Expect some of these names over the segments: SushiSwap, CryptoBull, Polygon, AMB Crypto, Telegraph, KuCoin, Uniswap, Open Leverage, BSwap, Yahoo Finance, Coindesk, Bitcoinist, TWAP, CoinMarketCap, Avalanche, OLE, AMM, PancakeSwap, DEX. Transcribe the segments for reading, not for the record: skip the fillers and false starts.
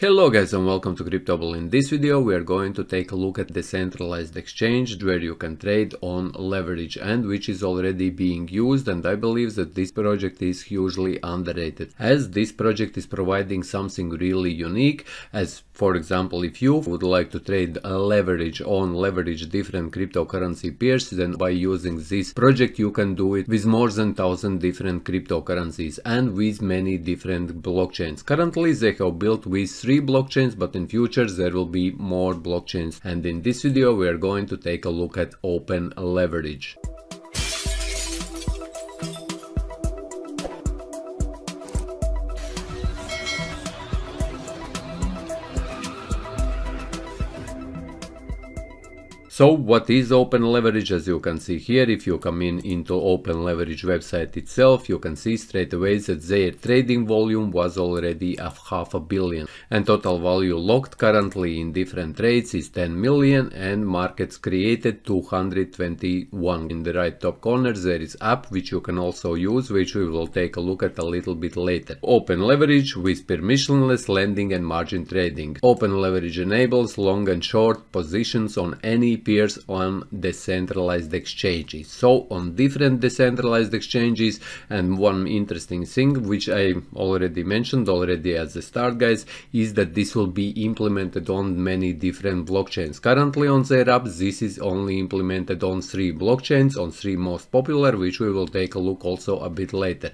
Hello guys and welcome to CryptoBull. In this video we are going to take a look at decentralized exchange where you can trade on leverage and which is already being used, and I believe that this project is hugely underrated as this project is providing something really unique. As for example, if you would like to trade a leverage on leverage different cryptocurrency pairs, then by using this project you can do it with more than 1,000 different cryptocurrencies and with many different blockchains. Currently they have built with 3 blockchains, but in future there will be more blockchains, and in this video we are going to take a look at Open Leverage. So what is Open Leverage? As you can see here, if you come into Open Leverage website itself, you can see straight away that their trading volume was already of 500 million and total value locked currently in different trades is 10 million and markets created 221. In the right top corner there is app which you can also use, which we will take a look at a little bit later. Open Leverage with permissionless lending and margin trading. Open Leverage enables long and short positions on any peers on decentralized exchanges, so on different decentralized exchanges. And one interesting thing which I already mentioned at the start guys is that this will be implemented on many different blockchains. Currently on their app this is only implemented on 3 blockchains, on 3 most popular, which we will take a look also a bit later.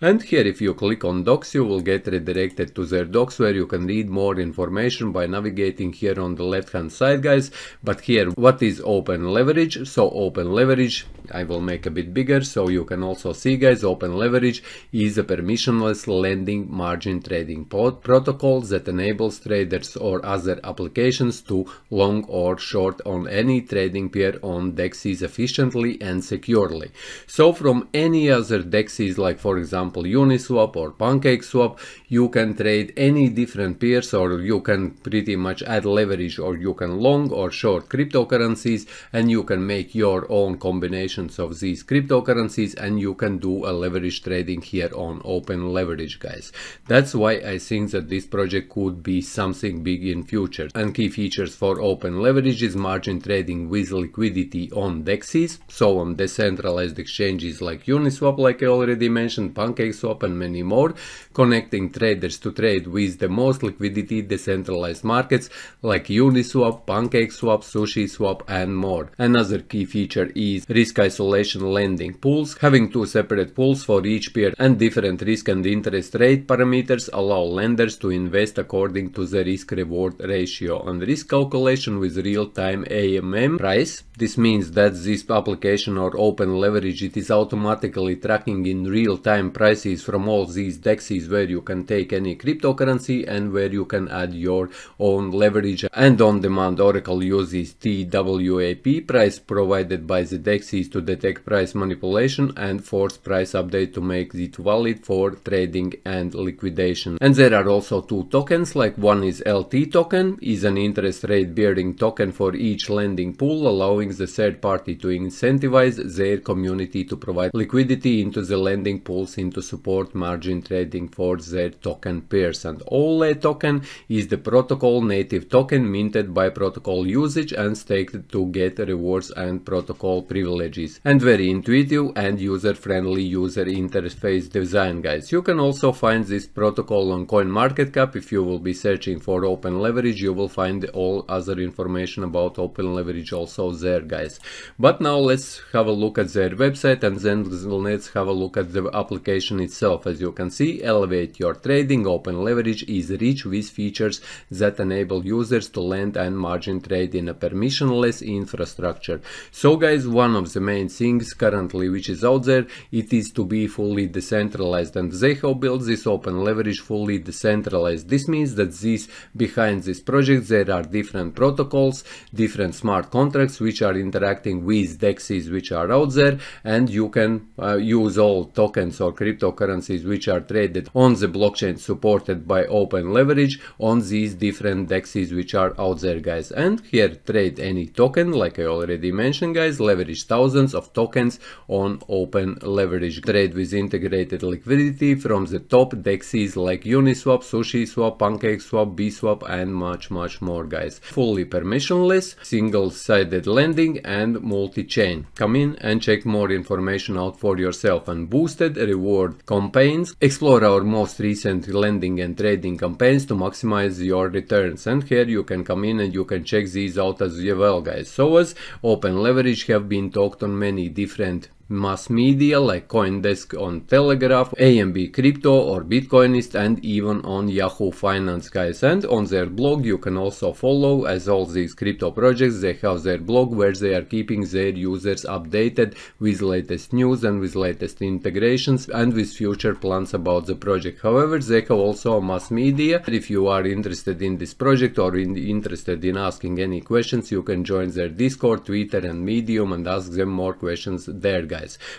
And here if you click on docs you will get redirected to their docs where you can read more information by navigating here on the left hand side guys. But here what is Open Leverage? So Open Leverage, I will make a bit bigger so you can also see guys, Open Leverage is a permissionless lending margin trading protocol that enables traders or other applications to long or short on any trading pair on DEXs efficiently and securely. So from any other DEXs like for example Uniswap or PancakeSwap, you can trade any different pairs, or you can pretty much add leverage, or you can long or short crypto currencies and you can make your own combinations of these cryptocurrencies and you can do a leverage trading here on Open Leverage guys. That's why I think that this project could be something big in future. And key features for Open Leverage is margin trading with liquidity on DEXs, so on decentralized exchanges like Uniswap, like I already mentioned, PancakeSwap and many more, connecting traders to trade with the most liquidity decentralized markets like Uniswap, PancakeSwap, SushiSwap and more. Another key feature is risk isolation lending pools. Having 2 separate pools for each pair and different risk and interest rate parameters allow lenders to invest according to the risk reward ratio and risk calculation with real-time AMM price. This means that this application or Open Leverage, it is automatically tracking in real-time prices from all these DEXs where you can take any cryptocurrency and where you can add your own leverage. And on-demand Oracle uses TWAP price provided by the DEXs to detect price manipulation and force price update to make it valid for trading and liquidation. And there are also 2 tokens, like one is LT token, is an interest rate bearing token for each lending pool, allowing the third party to incentivize their community to provide liquidity into the lending pools into support margin trading for their token pairs. And OLE token is the protocol native token minted by protocol usage and staked to get rewards and protocol privileges. And very intuitive and user-friendly user interface design guys. You can also find this protocol on CoinMarketCap. If you will be searching for Open Leverage you will find all other information about Open Leverage also there guys. But now let's have a look at their website and then let's have a look at the application itself. As you can see, elevate your trading. Open Leverage is rich with features that enable users to lend and margin trade in a permissionless infrastructure. So guys, one of the main things currently which is out there, it is to be fully decentralized, and they have built this Open Leverage fully decentralized. This means that this behind this project there are different protocols, different smart contracts which are interacting with DEXs which are out there, and you can use all tokens or cryptocurrencies which are traded on the blockchain supported by Open Leverage on these different DEXs which are out there guys. And here trade any any token. Like I already mentioned, guys, leverage thousands of tokens on Open Leverage. Trade with integrated liquidity from the top DEXs like Uniswap, SushiSwap, PancakeSwap, BSwap, and much more, guys. Fully permissionless, single-sided lending, and multi-chain. Come in and check more information out for yourself. And boosted reward campaigns. Explore our most recent lending and trading campaigns to maximize your returns. And here you can come in and you can check these out as well, guys. So as Open Leverage have been talked on many different mass media like Coindesk on Telegraph, AMB Crypto or Bitcoinist, and even on Yahoo Finance, guys. And on their blog you can also follow, as all these crypto projects, they have their blog where they are keeping their users updated with latest news and with latest integrations and with future plans about the project. However, they have also mass media. If you are interested in this project or interested in asking any questions, you can join their Discord, Twitter, and Medium and ask them more questions there, guys.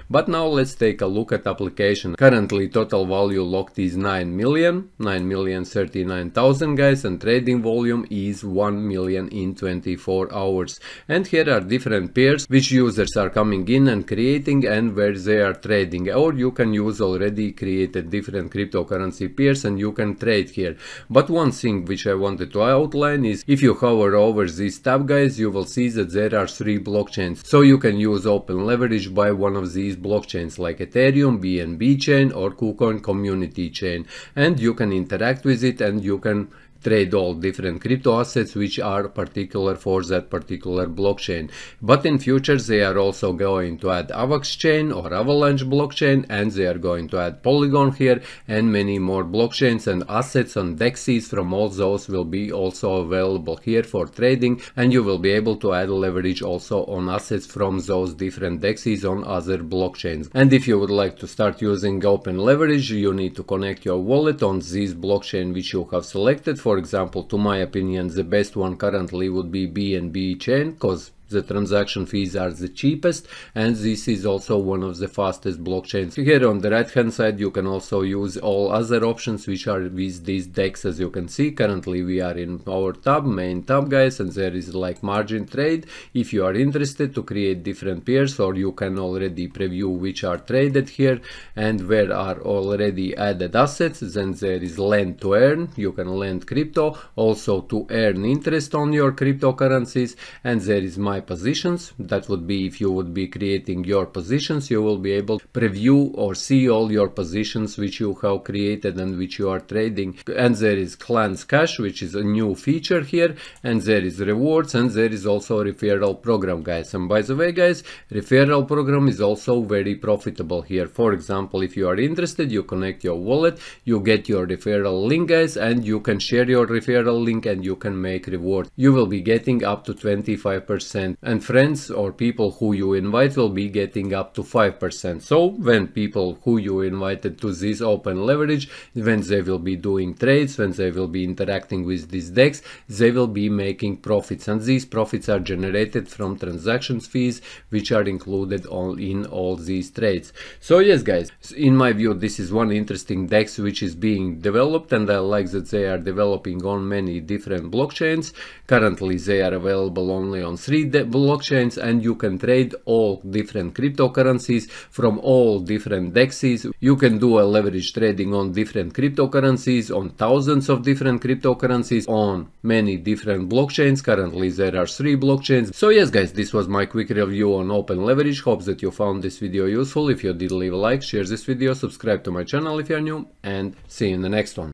But now let's take a look at application. Currently total value locked is 9,039,000, guys, and trading volume is 1 million in 24 hours. And here are different pairs which users are coming in and creating and where they are trading. Or you can use already created different cryptocurrency pairs and you can trade here. But one thing which I wanted to outline is if you hover over this tab, guys, you will see that there are 3 blockchains. So you can use Open Leverage by one of these blockchains like Ethereum, BNB chain or KuCoin community chain, and you can interact with it and you can trade all different crypto assets which are particular for that particular blockchain. But in future they are also going to add AVAX chain or Avalanche blockchain, and they are going to add Polygon here and many more blockchains, and assets on DEXs from all those will be also available here for trading, and you will be able to add leverage also on assets from those different DEXs on other blockchains. And if you would like to start using Open Leverage, you need to connect your wallet on this blockchain which you have selected. For example, to my opinion, the best one currently would be BNB chain, because the transaction fees are the cheapest and this is also one of the fastest blockchains. Here on the right hand side you can also use all other options which are with these DEX. As you can see, currently we are in our tab, main tab, guys, and there is like margin trade if you are interested to create different pairs, or you can already preview which are traded here and where are already added assets. Then there is lend to earn, you can lend crypto, also to earn interest on your cryptocurrencies, and there is my positions. That would be if you would be creating your positions, you will be able to preview or see all your positions which you have created and which you are trading. And there is Clans Cash, which is a new feature here, and there is rewards, and there is also a referral program, guys. And by the way, guys, referral program is also very profitable here. For example, if you are interested, you connect your wallet, you get your referral link, guys, and you can share your referral link and you can make reward. You will be getting up to 25%, and friends or people who you invite will be getting up to 5%. So when people who you invited to this Open Leverage, when they will be doing trades, when they will be interacting with these DEX, they will be making profits, and these profits are generated from transactions fees which are included in all these trades. So yes, guys, in my view this is one interesting DEX which is being developed, and I like that they are developing on many different blockchains. Currently they are available only on 3 blockchains, and you can trade all different cryptocurrencies from all different DEXs. You can do a leverage trading on different cryptocurrencies, on thousands of different cryptocurrencies, on many different blockchains. Currently there are 3 blockchains. So yes, guys, this was my quick review on Open Leverage. Hope that you found this video useful. If you did, leave a like, share this video, subscribe to my channel if you are new, and see you in the next one.